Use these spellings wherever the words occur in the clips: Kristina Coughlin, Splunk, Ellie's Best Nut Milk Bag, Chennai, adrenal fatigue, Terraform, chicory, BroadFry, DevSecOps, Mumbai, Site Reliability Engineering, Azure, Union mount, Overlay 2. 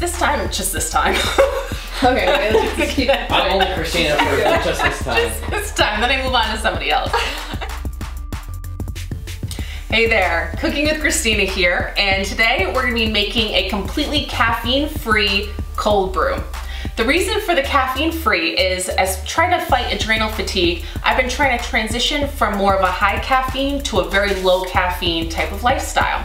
this time, it's just this time. Okay, let's keep it. I'm only Kristina for just this time. Just this time, then I move on to somebody else. Hey there, Cooking with Kristina here, and today we're gonna be making a completely caffeine-free cold brew. The reason for the caffeine-free is, as trying to fight adrenal fatigue, I've been trying to transition from more of a high caffeine to a very low caffeine type of lifestyle.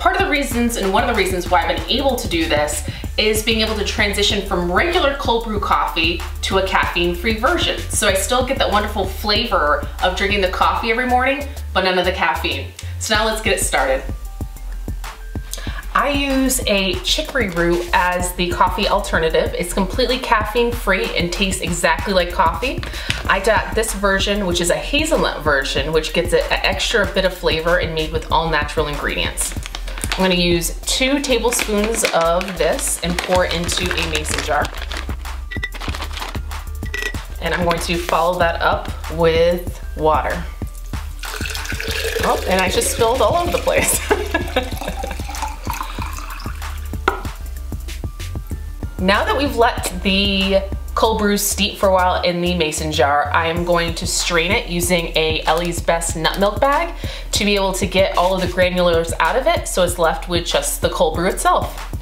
Part of the reasons, and one of the reasons why I've been able to do this, is being able to transition from regular cold brew coffee to a caffeine-free version. So I still get that wonderful flavor of drinking the coffee every morning, but none of the caffeine. So now let's get it started. I use a chicory root as the coffee alternative. It's completely caffeine-free and tastes exactly like coffee. I got this version, which is a hazelnut version, which gets an extra bit of flavor and made with all natural ingredients. I'm gonna use 2 tablespoons of this and pour into a mason jar. And I'm going to follow that up with water. Oh, and I just spilled all over the place. Now that we've let the cold brew steep for a while in the mason jar, I am going to strain it using a Ellie's Best Nut Milk Bag to be able to get all of the granulars out of it, so it's left with just the cold brew itself.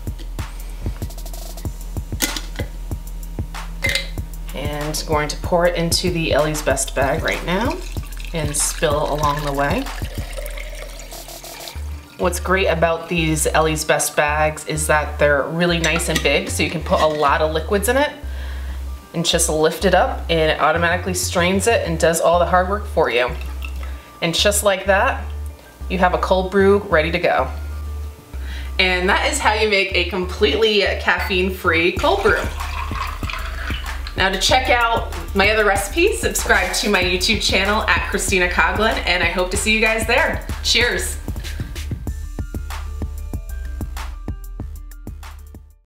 And going to pour it into the Ellie's Best bag right now and spill along the way. What's great about these Ellie's Best bags is that they're really nice and big, so you can put a lot of liquids in it and just lift it up and it automatically strains it and does all the hard work for you. And just like that, you have a cold brew ready to go. And that is how you make a completely caffeine-free cold brew. Now, to check out my other recipes, subscribe to my YouTube channel at Kristina Coughlin, and I hope to see you guys there. Cheers.